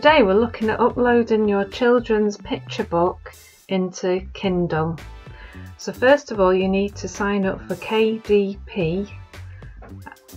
Today we're looking at uploading your children's picture book into Kindle. So first of all you need to sign up for KDP,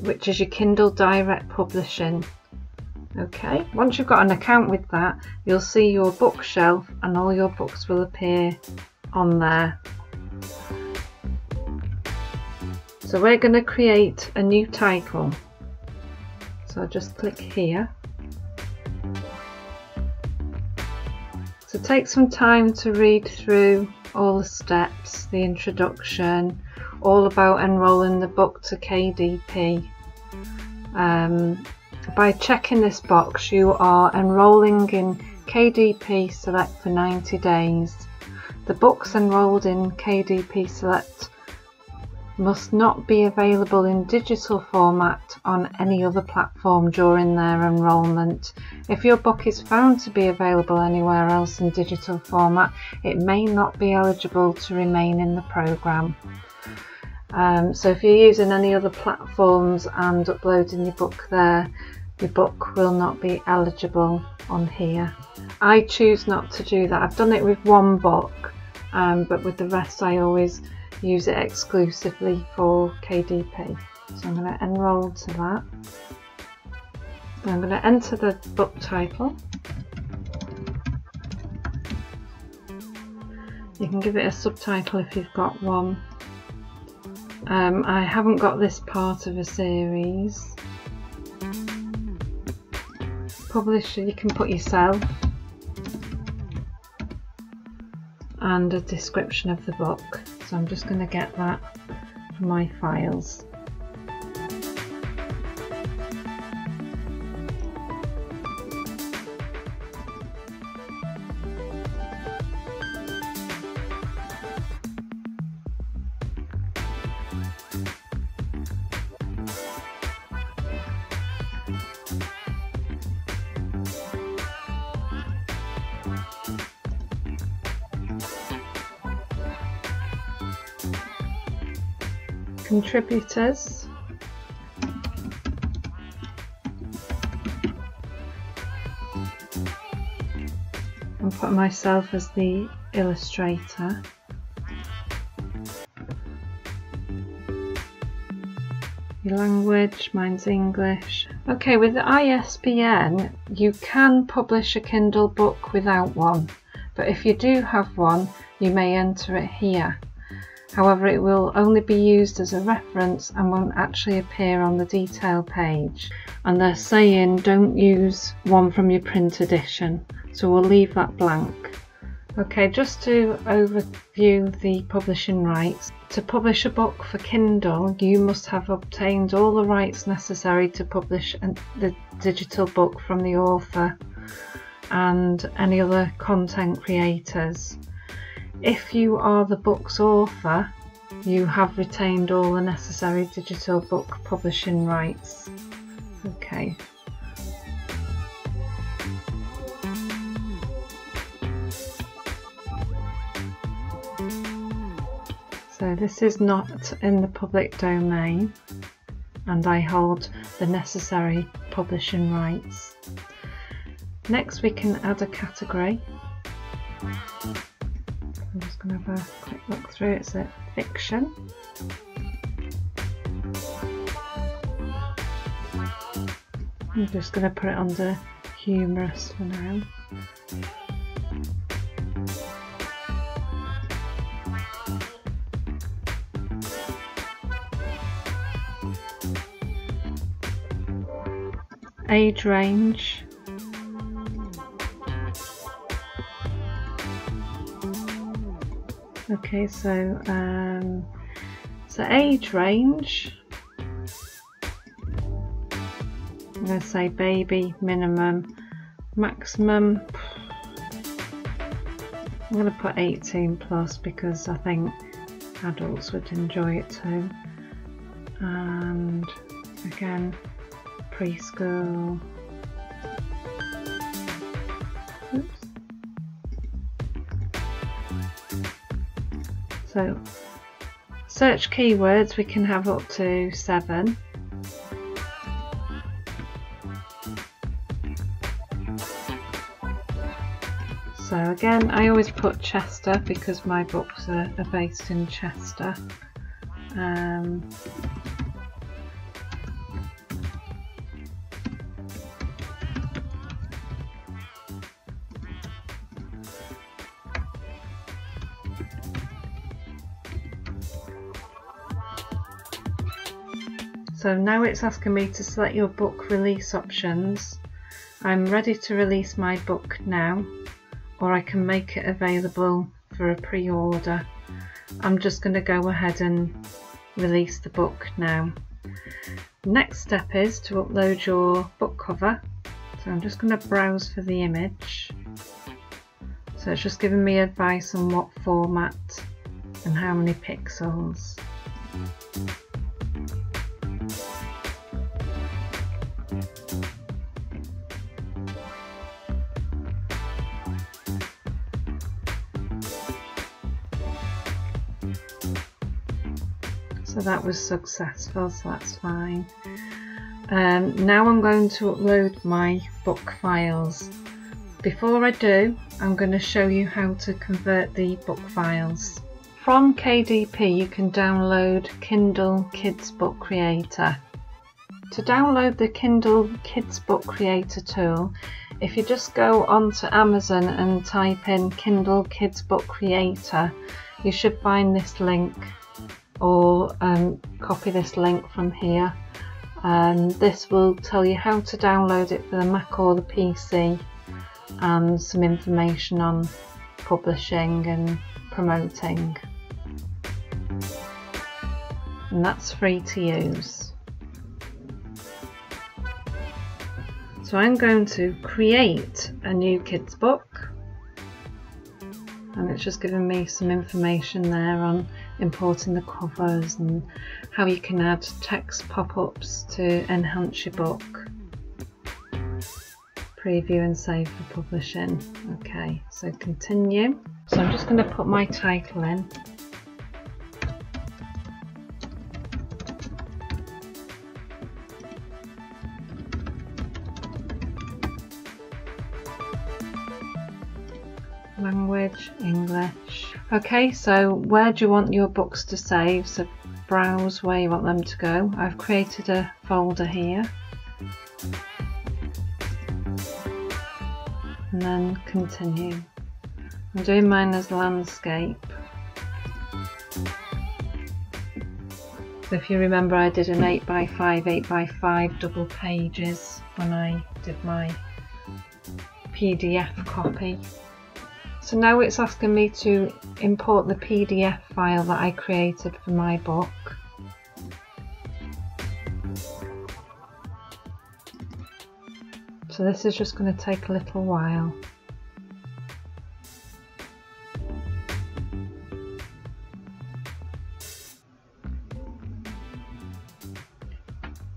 which is your Kindle Direct Publishing. Okay, once you've got an account with that, you'll see your bookshelf and all your books will appear on there. So we're going to create a new title. So I'll just click here. So take some time to read through all the steps, the introduction, all about enrolling the book to KDP. By checking this box, you are enrolling in KDP Select for 90 days. The books enrolled in KDP Select must not be available in digital format on any other platform during their enrolment. If your book is found to be available anywhere else in digital format, it may not be eligible to remain in the programme. So if you're using any other platforms and uploading your book there, your book will not be eligible on here. I choose not to do that. I've done it with one book, but with the rest I always use it exclusively for KDP. So I'm going to enroll to that. I'm going to enter the book title. You can give it a subtitle if you've got one. I haven't got this part of a series. Publisher, you can put yourself, and a description of the book. So I'm just going to get that from my files. Contributors, and put myself as the illustrator. Your language, mine's English. Okay, with the ISBN you can publish a Kindle book without one, but if you do have one you may enter it here. However, it will only be used as a reference and won't actually appear on the detail page. And they're saying don't use one from your print edition, so we'll leave that blank. Okay, just to overview the publishing rights. To publish a book for Kindle, you must have obtained all the rights necessary to publish the digital book from the author and any other content creators. If you are the book's author, you have retained all the necessary digital book publishing rights. Okay. So this is not in the public domain, and I hold the necessary publishing rights. Next, we can add a category. I'm just going to have a quick look through. It's a fiction. I'm just going to put it under humorous for now. Age range. Okay, so age range, I'm going to say baby, minimum, maximum, I'm going to put 18 plus because I think adults would enjoy it too. And again, preschool. Oops. So, search keywords, we can have up to 7. So again, I always put Chester because my books are based in Chester. So now it's asking me to select your book release options. I'm ready to release my book now, or I can make it available for a pre-order. I'm just going to go ahead and release the book now. Next step is to upload your book cover. So I'm just going to browse for the image. So it's just giving me advice on what format and how many pixels. So that was successful, so that's fine. Now I'm going to upload my book files. Before I do, I'm going to show you how to convert the book files. From KDP you can download Kindle Kids' Book Creator. To download the Kindle Kids' Book Creator tool, if you just go onto Amazon and type in Kindle Kids' Book Creator, you should find this link, or copy this link from here. This will tell you how to download it for the Mac or the PC, and some information on publishing and promoting. And that's free to use. So I'm going to create a new kids book, and it's just giving me some information there on importing the covers and how you can add text pop-ups to enhance your book. Preview and save for publishing. Okay, so continue. So I'm just going to put my title in. Language, English. Okay, so where do you want your books to save? So browse where you want them to go. I've created a folder here. And then continue. I'm doing mine as landscape. So if you remember, I did an 8x5, 8x5 double pages when I did my PDF copy. So now it's asking me to import the PDF file that I created for my book. So this is just going to take a little while.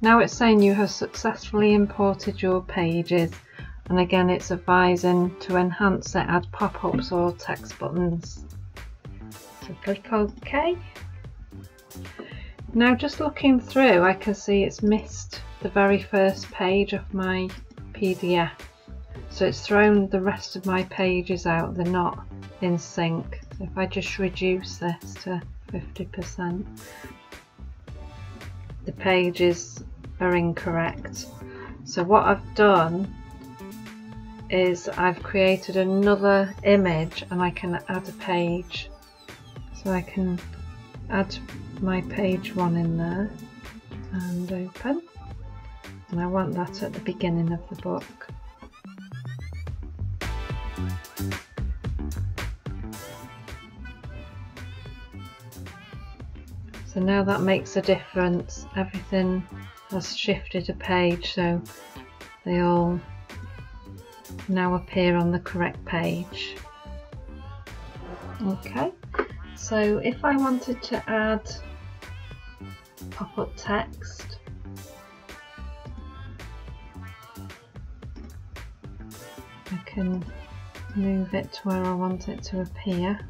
Now it's saying you have successfully imported your pages. And again, it's advising to enhance it, add pop-ups or text buttons. So click OK. Now just looking through, I can see it's missed the very first page of my PDF. So it's thrown the rest of my pages out, they're not in sync. So if I just reduce this to 50%, the pages are incorrect. So what I've done is I've created another image and I can add a page. So I can add my page one in there and open. And I want that at the beginning of the book. So now that makes a difference. Everything has shifted a page, so they all now appear on the correct page. Okay, so if I wanted to add pop-up text, I can move it to where I want it to appear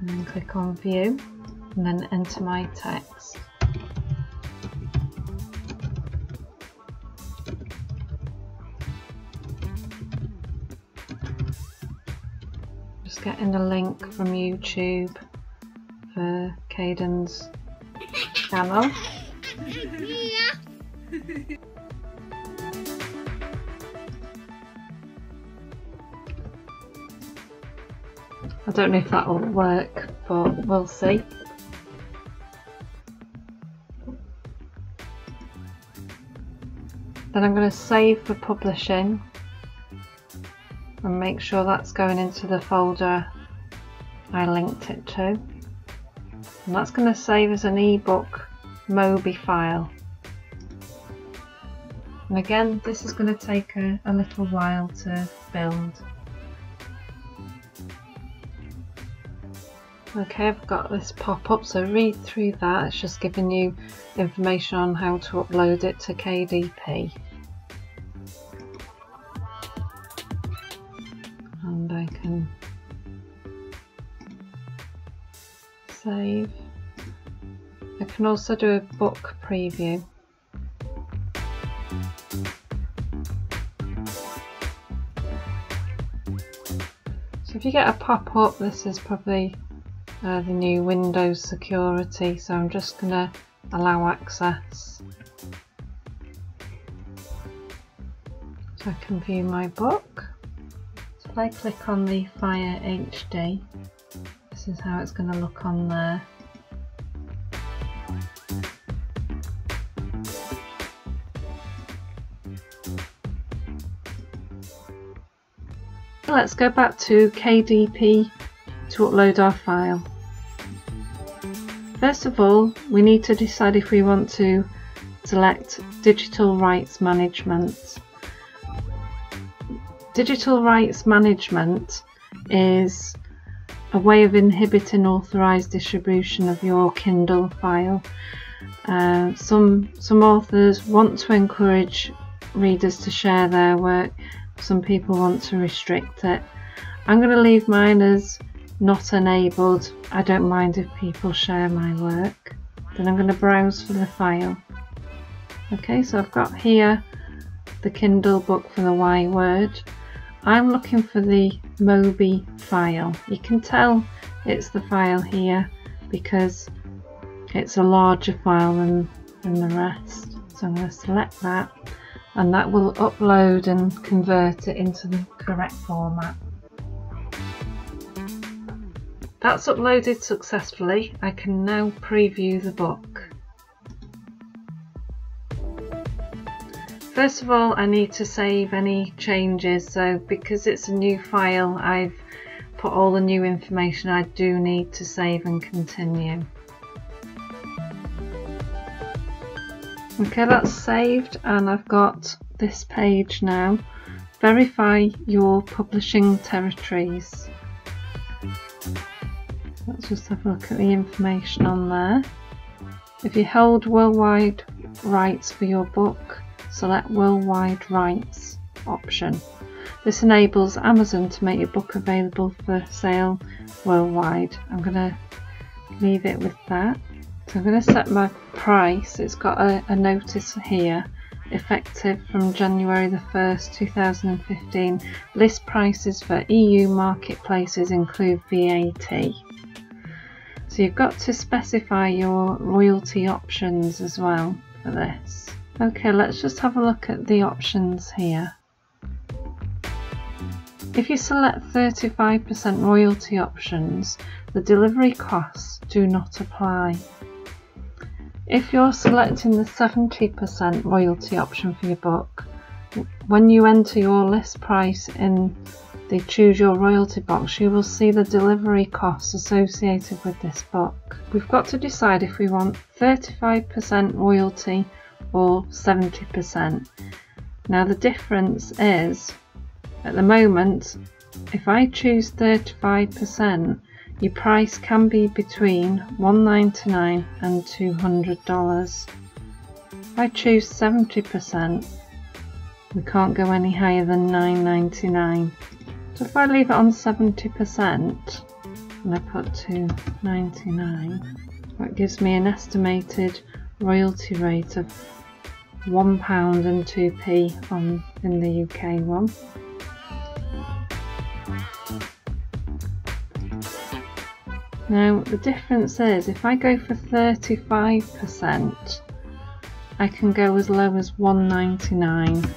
and then click on view and then enter my text. It's getting a link from YouTube for Caden's channel. I don't know if that will work, but we'll see. Then I'm going to save for publishing and make sure that's going into the folder I linked it to, and that's going to save as an ebook Mobi file. And again, this is going to take a little while to build. Okay, I've got this pop up, so read through that. It's just giving you information on how to upload it to KDP. And I can save. I can also do a book preview. So if you get a pop up, this is probably the new Windows security, so I'm just going to allow access so I can view my book. So if I click on the Fire HD, this is how it's going to look on there. Let's go back to KDP to upload our file. First of all, we need to decide if we want to select Digital Rights Management. Digital Rights Management is a way of inhibiting authorised distribution of your Kindle file. Some authors want to encourage readers to share their work, some people want to restrict it. I'm going to leave mine as not enabled. I don't mind if people share my work. Then I'm going to browse for the file. Okay, so I've got here the Kindle book for the Y word. I'm looking for the Mobi file. You can tell it's the file here because it's a larger file than the rest. So I'm going to select that, and that will upload and convert it into the correct format. That's uploaded successfully. I can now preview the book. First of all, I need to save any changes, so because it's a new file, I've put all the new information. I do need to save and continue. Okay, that's saved, and I've got this page now. Verify your publishing territories. Let's just have a look at the information on there. If you hold worldwide rights for your book, select worldwide rights option. This enables Amazon to make your book available for sale worldwide. I'm going to leave it with that. So I'm going to set my price. It's got a notice here. Effective from January the 1st, 2015. List prices for EU marketplaces include VAT. So you've got to specify your royalty options as well for this. Okay, let's just have a look at the options here. If you select 35% royalty options, the delivery costs do not apply. If you're selecting the 70% royalty option for your book, when you enter your list price in the Choose Your Royalty box, you will see the delivery costs associated with this book. We've got to decide if we want 35% royalty or 70%. Now the difference is, at the moment, if I choose 35%, your price can be between $1.99 and $200. If I choose 70%, we can't go any higher than $9.99. So if I leave it on 70% and I put $2.99, that gives me an estimated royalty rate of £1.02 in the UK one. Now the difference is if I go for 35%, I can go as low as £1.99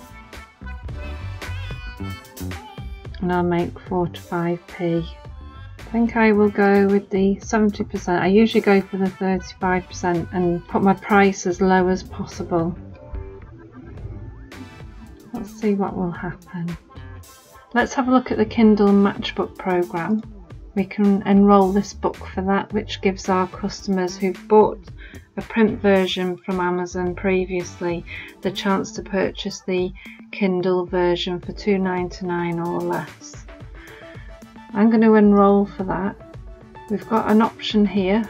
and I'll make 4 to 5p. I think I will go with the 70%. I usually go for the 35% and put my price as low as possible. Let's see what will happen. Let's have a look at the Kindle Matchbook program. We can enroll this book for that, which gives our customers who've bought a print version from Amazon previously the chance to purchase the Kindle version for £2.99 or less. I'm going to enroll for that. We've got an option here,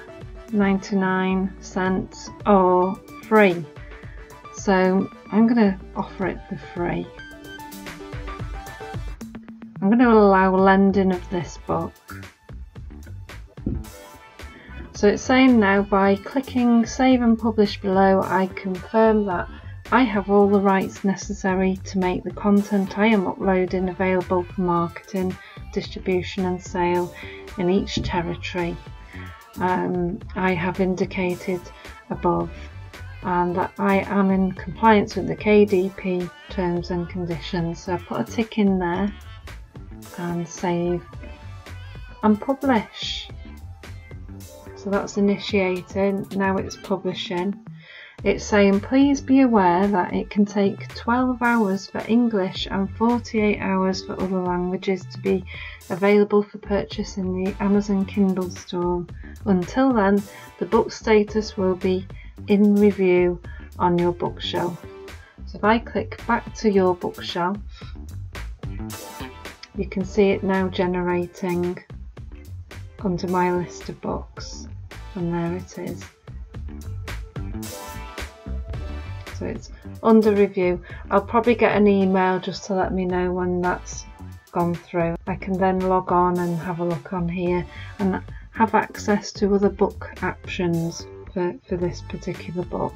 99 cents or free. So I'm going to offer it for free. I'm going to allow lending of this book. So it's saying now by clicking save and publish below, I confirm that I have all the rights necessary to make the content I am uploading available for marketing, distribution and sale in each territory I have indicated above, and that I am in compliance with the KDP terms and conditions. So I put a tick in there and save and publish. So that's initiating, now it's publishing. It's saying please be aware that it can take 12 hours for English and 48 hours for other languages to be available for purchase in the Amazon Kindle store. Until then, the book status will be in review on your bookshelf. So if I click back to your bookshelf, you can see it now generating under my list of books, and there it is. So it's under review. I'll probably get an email just to let me know when that's gone through. I can then log on and have a look on here and have access to other book options for this particular book.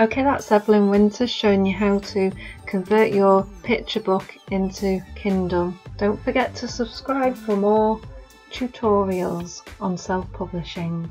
Okay, that's Evelyn Winters showing you how to convert your picture book into Kindle. Don't forget to subscribe for more tutorials on self-publishing.